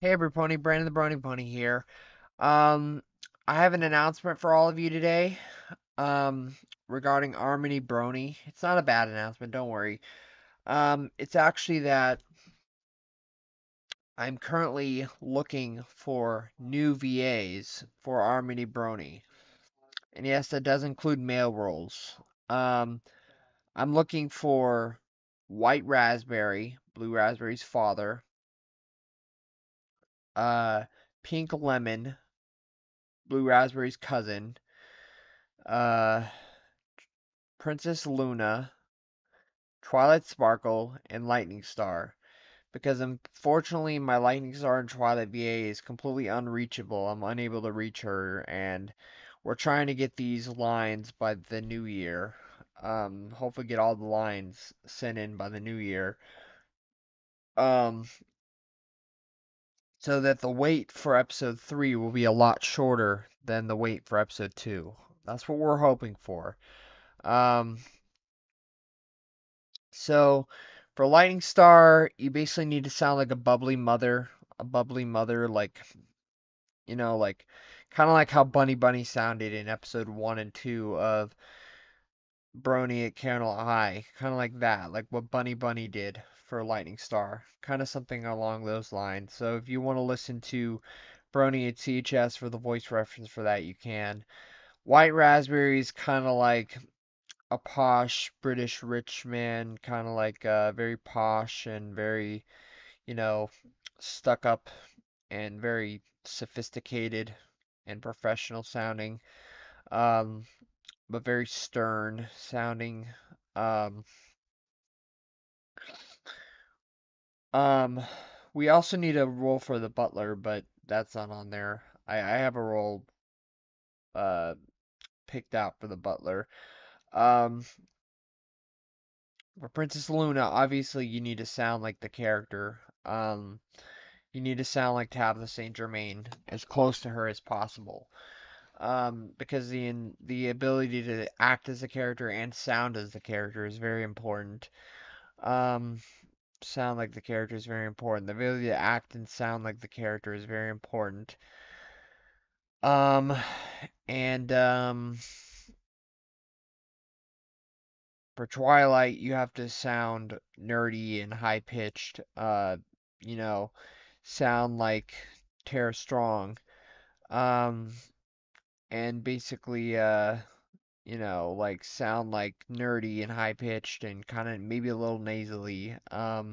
Hey everypony, Brandon the Brony Pony here. I have an announcement for all of you today regarding Our Mini Brony. It's not a bad announcement, don't worry. It's actually that I'm currently looking for new VAs for Our Mini Brony. And yes, that does include male roles. I'm looking for White Raspberry, Blue Raspberry's father, Pink Lemon, Blue Raspberry's cousin, Princess Luna, Twilight Sparkle, and Lightning Star, because unfortunately my Lightning Star and Twilight VA is completely unreachable. I'm unable to reach her, and we're trying to get these lines by the new year. Hopefully get all the lines sent in by the new year. So that the wait for episode 3 will be a lot shorter than the wait for episode 2. That's what we're hoping for. So for Lightning Star, you basically need to sound like a bubbly mother, like, you know, like kind of like how Bunny Bunny sounded in episode 1 and 2 of Brony at Carol I, kind of like that, like what Bunny Bunny did for Lightning Star, kind of something along those lines. So if you want to listen to Brony at CHS for the voice reference for that, you can. White Raspberry is kind of like a posh British rich man, kind of like very posh and very, you know, stuck up and very sophisticated and professional sounding, but very stern sounding. We also need a role for the butler, but that's not on there. I have a role picked out for the butler. For Princess Luna, obviously you need to sound like the character. You need to sound like Tabitha Saint Germain, as close to her as possible. Because the ability to act as a character and sound as the character is very important. Sound like the character is very important. The ability to act and sound like the character is very important. For Twilight, you have to sound nerdy and high-pitched, you know, sound like Tara Strong. And basically, you know, like sound like nerdy and high-pitched and kind of maybe a little nasally. Kind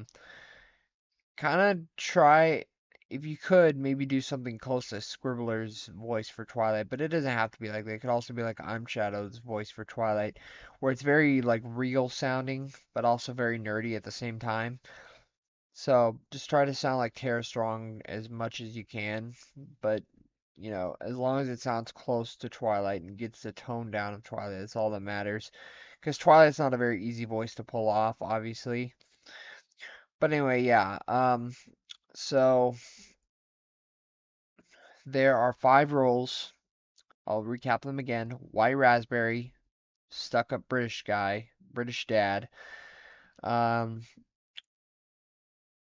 of try, if you could, maybe do something close to Scribbler's voice for Twilight, but it doesn't have to be like that. It could also be like I'm Shadow's voice for Twilight, where it's very like real sounding, but also very nerdy at the same time. So just try to sound like Tara Strong as much as you can, but you know, as long as it sounds close to Twilight and gets the tone down of Twilight, that's all that matters. Because Twilight's not a very easy voice to pull off, obviously. But anyway, yeah. So there are 5 roles. I'll recap them again. White Raspberry, stuck-up British guy, British dad.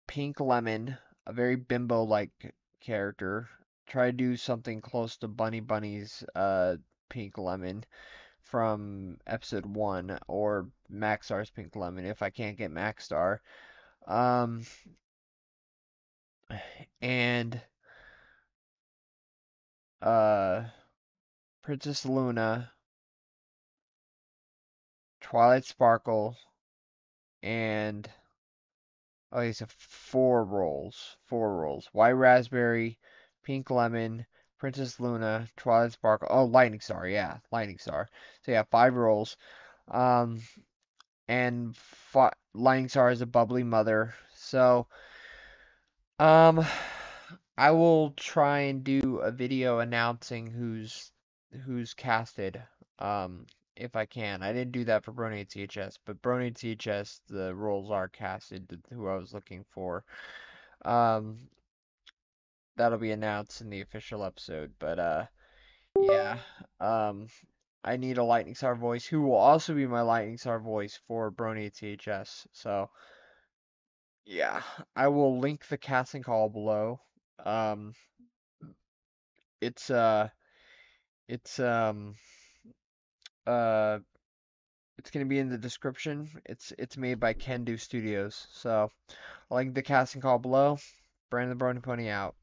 Pink Lemon, a very bimbo-like character. Try to do something close to Bunny Bunny's Pink Lemon from episode 1, or Maxstar's Pink Lemon if I can't get Maxstar. Princess Luna, Twilight Sparkle, and okay, so 4 roles. 4 roles. White Raspberry, Pink Lemon, Princess Luna, Twilight Sparkle. Oh, Lightning Star. Yeah, Lightning Star. So, yeah, 5 roles. And Lightning Star is a bubbly mother. So, I will try and do a video announcing who's casted, if I can. I didn't do that for Brony at CHS, but Brony at CHS, the roles are casted, who I was looking for. That'll be announced in the official episode, but, yeah, I need a Lightning Star voice, who will also be my Lightning Star voice for Brony THS, so, yeah, I will link the casting call below, It's gonna be in the description. It's made by KenDo Studios. So I'll link the casting call below. Brandon the Brony Pony out.